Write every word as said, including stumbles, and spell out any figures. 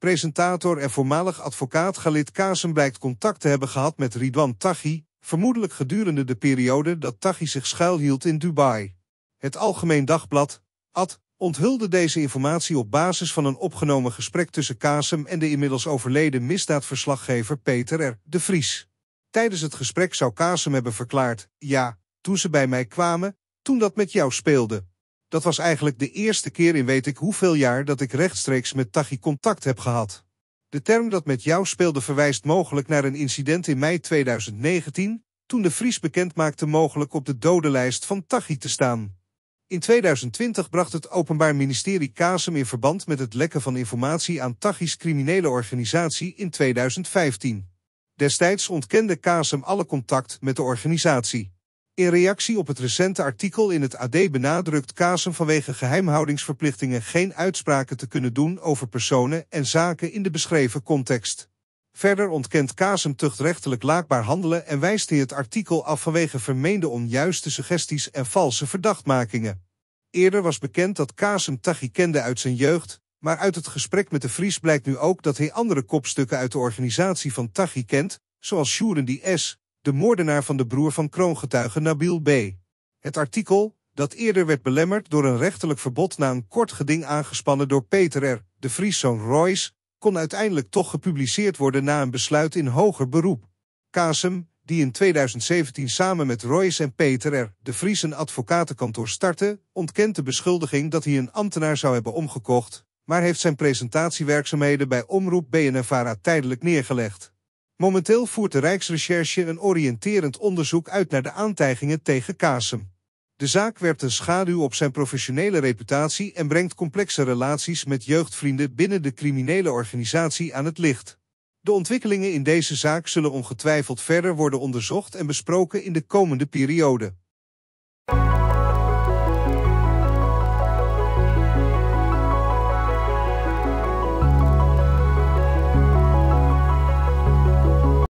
presentator en voormalig advocaat Khalid Kasem blijkt contact te hebben gehad met Ridouan Taghi, vermoedelijk gedurende de periode dat Taghi zich schuilhield in Dubai. Het Algemeen Dagblad, A D, onthulde deze informatie op basis van een opgenomen gesprek tussen Kasem en de inmiddels overleden misdaadverslaggever Peter R. de Vries. Tijdens het gesprek zou Kasem hebben verklaard: ja, toen ze bij mij kwamen, toen dat met jou speelde. Dat was eigenlijk de eerste keer in weet ik hoeveel jaar dat ik rechtstreeks met Taghi contact heb gehad. De term dat met jou speelde verwijst mogelijk naar een incident in mei tweeduizend negentien, toen de Vries bekendmaakte mogelijk op de dodenlijst van Taghi te staan. In tweeduizend twintig bracht het Openbaar Ministerie Kasem in verband met het lekken van informatie aan Taghi's criminele organisatie in tweeduizend vijftien. Destijds ontkende Kasem alle contact met de organisatie. In reactie op het recente artikel in het A D benadrukt Kasem vanwege geheimhoudingsverplichtingen geen uitspraken te kunnen doen over personen en zaken in de beschreven context. Verder ontkent Kasem tuchtrechtelijk laakbaar handelen en wijst hij het artikel af vanwege vermeende onjuiste suggesties en valse verdachtmakingen. Eerder was bekend dat Kasem Taghi kende uit zijn jeugd, maar uit het gesprek met de Vries blijkt nu ook dat hij andere kopstukken uit de organisatie van Taghi kent, zoals Shurandy S., de moordenaar van de broer van kroongetuige Nabil B. Het artikel, dat eerder werd belemmerd door een rechterlijk verbod na een kort geding aangespannen door Peter R. de Vries zoon Royce, kon uiteindelijk toch gepubliceerd worden na een besluit in hoger beroep. Kasem, die in tweeduizend zeventien samen met Royce en Peter R. de Vries een advocatenkantoor startte, ontkent de beschuldiging dat hij een ambtenaar zou hebben omgekocht, maar heeft zijn presentatiewerkzaamheden bij omroep B N N VARA tijdelijk neergelegd. Momenteel voert de Rijksrecherche een oriënterend onderzoek uit naar de aantijgingen tegen Kasem. De zaak werpt een schaduw op zijn professionele reputatie en brengt complexe relaties met jeugdvrienden binnen de criminele organisatie aan het licht. De ontwikkelingen in deze zaak zullen ongetwijfeld verder worden onderzocht en besproken in de komende periode.